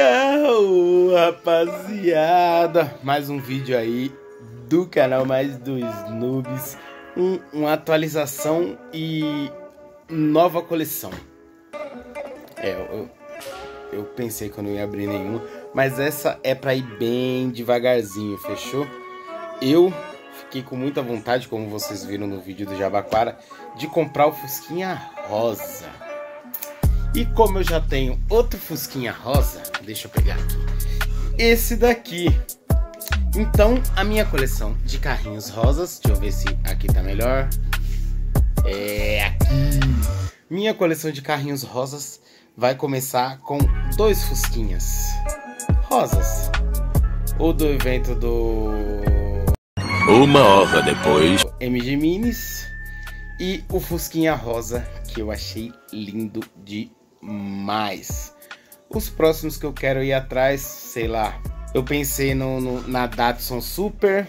Oh, rapaziada, mais um vídeo aí do canal +2Noobs, uma atualização e nova coleção. Eu pensei que eu não ia abrir nenhuma, mas essa é pra ir bem devagarzinho, fechou? Eu fiquei com muita vontade, como vocês viram no vídeo do Jabaquara, de comprar o Fusquinha Rosa. E como eu já tenho outro Fusquinha Rosa, deixa eu pegar aqui, esse daqui. Então, a minha coleção de carrinhos rosas, deixa eu ver se aqui tá melhor. É aqui. Minha coleção de carrinhos rosas vai começar com dois Fusquinhas rosas. O do evento do... Uma hora depois. MG Minis. E o Fusquinha Rosa, que eu achei lindo demais. Os próximos que eu quero ir atrás, sei lá, eu pensei na Datsun Super,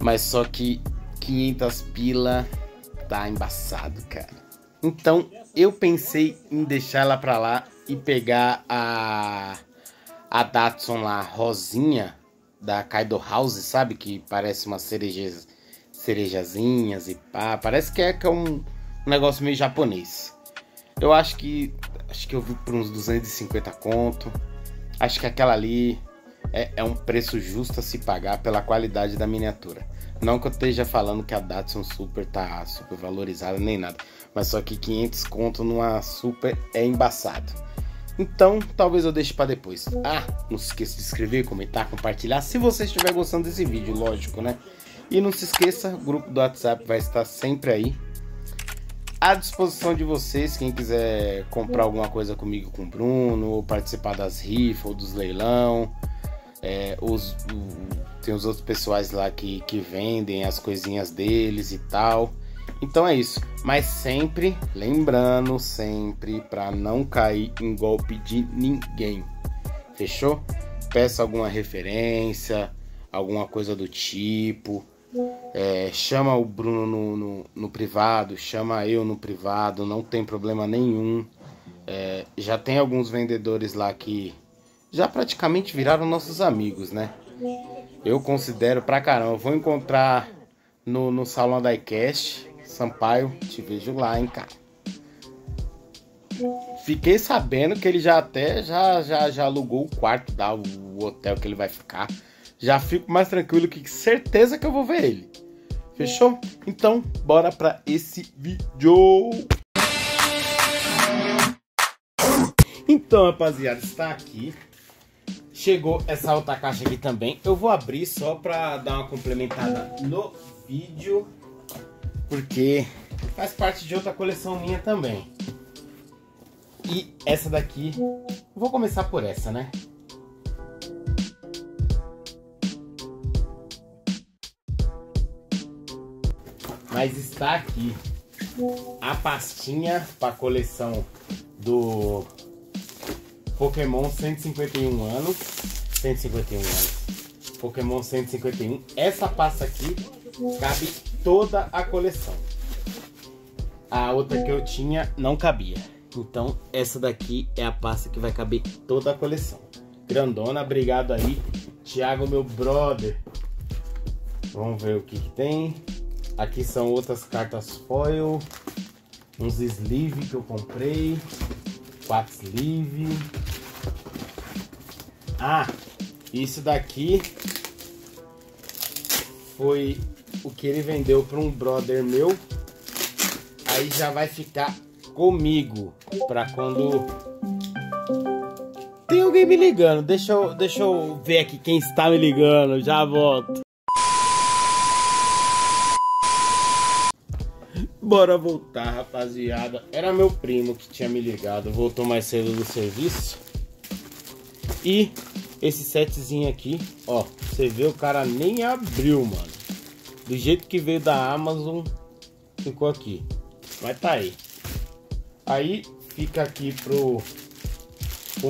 mas só que 500 pila tá embaçado, cara. Então eu pensei em deixar ela pra lá e pegar a Datsun lá, rosinha, da Kaido House, sabe? Que parece uma cerejazinhas e pá, parece que é um negócio meio japonês. Eu acho que eu vi por uns 250 conto. Acho que aquela ali é um preço justo a se pagar pela qualidade da miniatura. Não que eu esteja falando que a Datsun Super tá super valorizada nem nada, mas só que 500 conto numa Super é embaçado. Então talvez eu deixe pra depois. Ah, não se esqueça de inscrever, comentar, compartilhar, se você estiver gostando desse vídeo, lógico, né? E não se esqueça, o grupo do WhatsApp vai estar sempre aí à disposição de vocês. Quem quiser comprar alguma coisa comigo, com o Bruno, ou participar das rifas ou dos leilão, tem os outros pessoais lá que vendem as coisinhas deles e tal. Então é isso, mas sempre lembrando, sempre para não cair em golpe de ninguém, fechou? Peça alguma referência, alguma coisa do tipo. Chama o Bruno no privado, chama eu no privado, não tem problema nenhum. Já tem alguns vendedores lá que já praticamente viraram nossos amigos, né? Eu considero pra caramba. Eu vou encontrar no salão da iCast, Sampaio, te vejo lá, hein, cara. Fiquei sabendo que ele já até já alugou o quarto, o hotel que ele vai ficar. Já fico mais tranquilo, que certeza que eu vou ver ele. Fechou? Então, bora pra esse vídeo. Então, rapaziada, está aqui. Chegou essa outra caixa aqui também. Eu vou abrir só pra dar uma complementada no vídeo, porque faz parte de outra coleção minha também. E essa daqui, vou começar por essa, né? Mas está aqui a pastinha para coleção do Pokémon 151 anos. Pokémon 151. Essa pasta aqui cabe toda a coleção. A outra que eu tinha não cabia. Então essa daqui é a pasta que vai caber toda a coleção. Grandona, obrigado aí, Thiago, meu brother. Vamos ver o que tem. Aqui são outras cartas foil, uns sleeve que eu comprei, 4 sleeve. Ah, isso daqui foi o que ele vendeu para um brother meu. Aí já vai ficar comigo para quando... Tem alguém me ligando, deixa eu ver aqui quem está me ligando, já volto. Bora voltar, rapaziada. Era meu primo que tinha me ligado, voltou mais cedo do serviço. E esse setzinho aqui, ó, você vê, o cara nem abriu, mano. Do jeito que veio da Amazon, ficou aqui. Mas tá aí. Aí fica aqui pro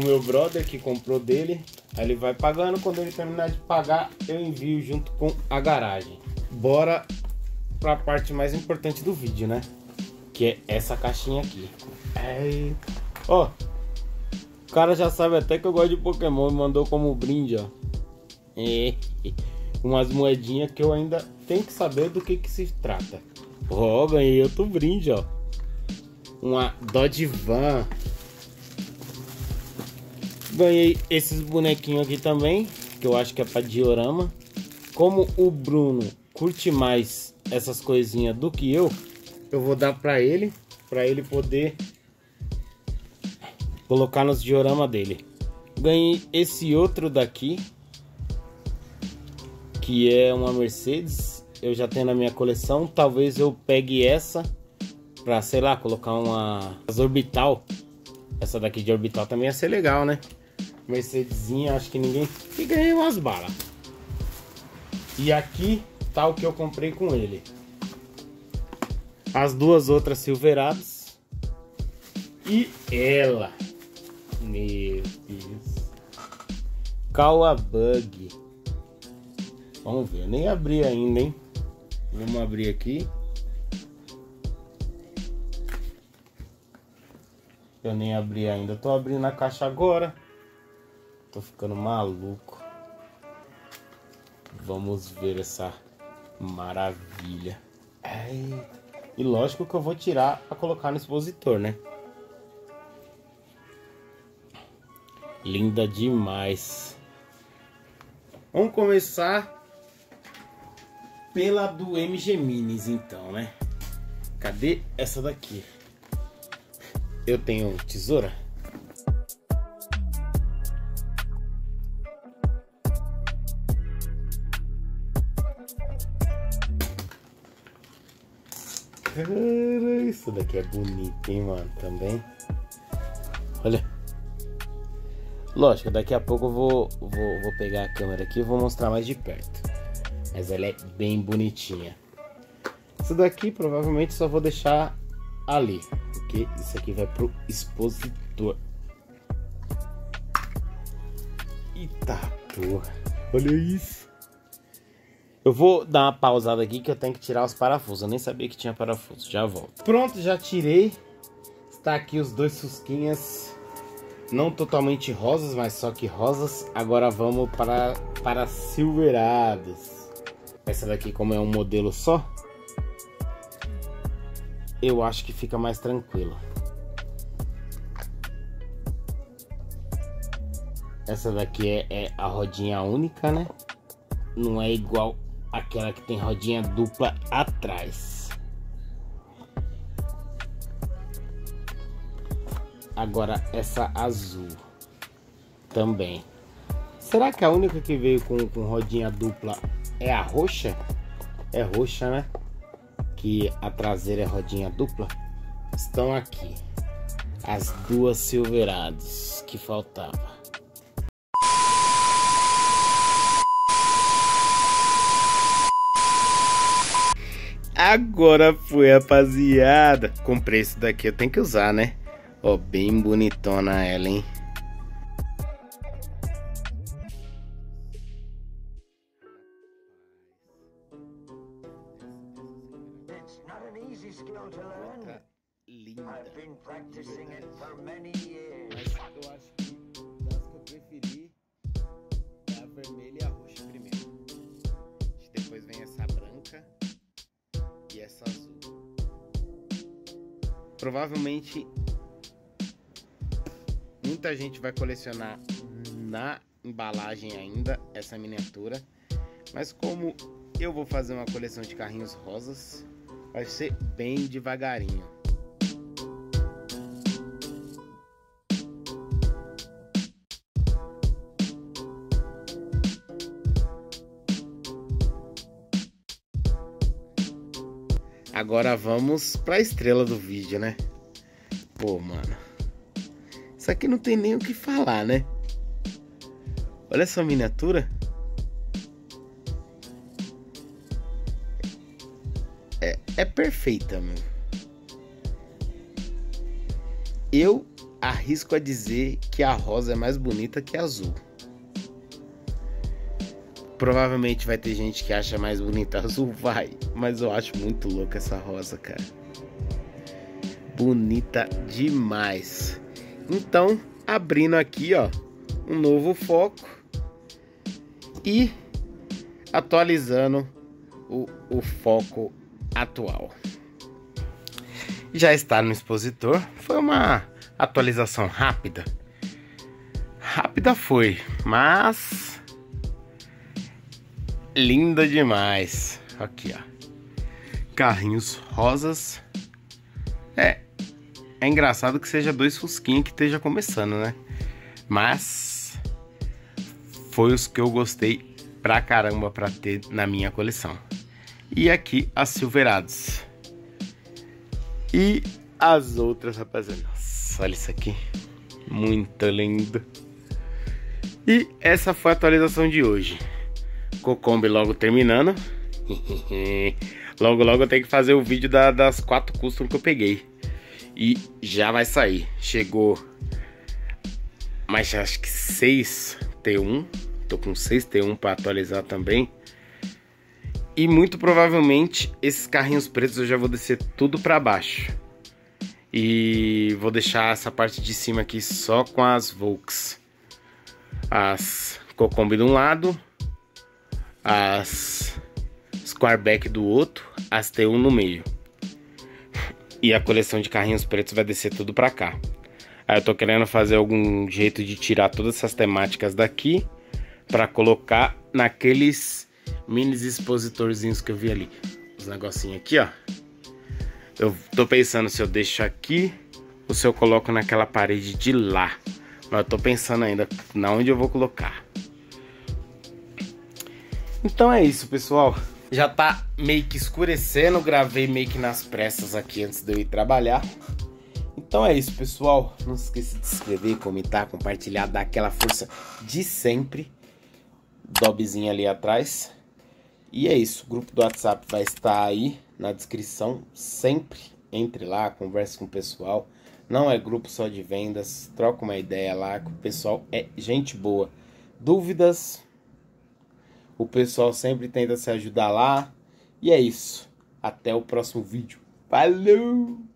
meu brother que comprou dele. Aí ele vai pagando, quando ele terminar de pagar, eu envio junto com a garagem. Bora para a parte mais importante do vídeo, né? Que é essa caixinha aqui. Ó, O cara já sabe até que eu gosto de Pokémon. Me mandou como brinde, ó. Umas moedinhas que eu ainda tenho que saber do que se trata. Ó, ganhei outro brinde, ó. Uma Dodge Van. Ganhei esses bonequinhos aqui também, que eu acho que é pra diorama. Como o Bruno curte mais essas coisinhas do que eu vou dar pra ele poder colocar nos diorama dele. Ganhei esse outro daqui, que é uma Mercedes. Eu já tenho na minha coleção. Talvez eu pegue essa pra, sei lá, colocar uma Orbital. Essa daqui de Orbital também ia ser legal, né? Mercedesinha, acho que ninguém... E ganhei umas balas. E aqui tá o que eu comprei com ele. As duas outras Silverados. E ela. Meu Deus. Kawabug. Vamos ver. Eu nem abri ainda, hein? Vamos abrir aqui. Eu nem abri ainda. Tô abrindo a caixa agora. Tô ficando maluco. Vamos ver essa maravilha. Ai. E lógico que eu vou tirar pra colocar no expositor, né? Linda demais. Vamos começar pela do MG Minis, então, né? Cadê essa daqui? Eu tenho tesoura. Cara, isso daqui é bonito, hein, mano? Também. Olha. Lógico, daqui a pouco eu vou pegar a câmera aqui e vou mostrar mais de perto. Mas ela é bem bonitinha. Isso daqui provavelmente só vou deixar ali, porque isso aqui vai pro expositor. Eita porra, olha isso. Eu vou dar uma pausada aqui que eu tenho que tirar os parafusos. Eu nem sabia que tinha parafuso, já volto. Pronto, já tirei. Está aqui os dois Fusquinhas, não totalmente rosas, mas só que rosas. Agora vamos para Silverados. Essa daqui, como é um modelo só, eu acho que fica mais tranquilo. Essa daqui é a rodinha única, né? Não é igual aquela que tem rodinha dupla atrás. Agora essa azul também. Será que a única que veio com rodinha dupla é a roxa? É roxa, né? Que a traseira é rodinha dupla. Estão aqui as duas Silverados que faltava. Agora foi, rapaziada. Comprei isso daqui, eu tenho que usar, né? Ó, bem bonitona ela, hein? Provavelmente muita gente vai colecionar na embalagem ainda essa miniatura, mas como eu vou fazer uma coleção de carrinhos rosas, vai ser bem devagarinho. Agora vamos pra estrela do vídeo, né? Pô, mano. Isso aqui não tem nem o que falar, né? Olha essa miniatura. É perfeita, meu. Eu arrisco a dizer que a rosa é mais bonita que a azul. Provavelmente vai ter gente que acha mais bonita azul, vai. Mas eu acho muito louca essa rosa, cara. Bonita demais. Então, abrindo aqui, ó, um novo foco e atualizando o foco atual. Já está no expositor. Foi uma atualização rápida. Rápida foi, mas linda demais. Aqui, ó, carrinhos rosas. É engraçado que seja dois Fusquinha que esteja começando, né? Mas foi os que eu gostei pra caramba pra ter na minha coleção. E aqui as Silverados. E as outras, rapaziada. Nossa, olha isso aqui. Muito lindo. E essa foi a atualização de hoje. Combi logo terminando. Logo, logo eu tenho que fazer o vídeo das 4 custom que eu peguei. E já vai sair. Chegou, mas acho que 6 T1. Tô com 6 T1 para atualizar também. E muito provavelmente esses carrinhos pretos eu já vou descer tudo para baixo. E vou deixar essa parte de cima aqui só com as Volks. As Combi de um lado, as Squareback do outro, as T1 no meio. E a coleção de carrinhos pretos vai descer tudo pra cá. Aí eu tô querendo fazer algum jeito de tirar todas essas temáticas daqui pra colocar naqueles minis expositorzinhos que eu vi ali. Os negocinhos aqui, ó. Eu tô pensando se eu deixo aqui ou se eu coloco naquela parede de lá. Mas eu tô pensando ainda na onde eu vou colocar. Então é isso, pessoal. Já tá meio que escurecendo, gravei meio que nas pressas aqui antes de eu ir trabalhar. Então é isso, pessoal. Não se esqueça de se inscrever, comentar, compartilhar, dar aquela força de sempre. Dobzinho ali atrás. E é isso, o grupo do WhatsApp vai estar aí na descrição sempre. Entre lá, converse com o pessoal. Não é grupo só de vendas, troca uma ideia lá, que o pessoal é gente boa. Dúvidas? O pessoal sempre tenta se ajudar lá. E é isso. Até o próximo vídeo. Falou!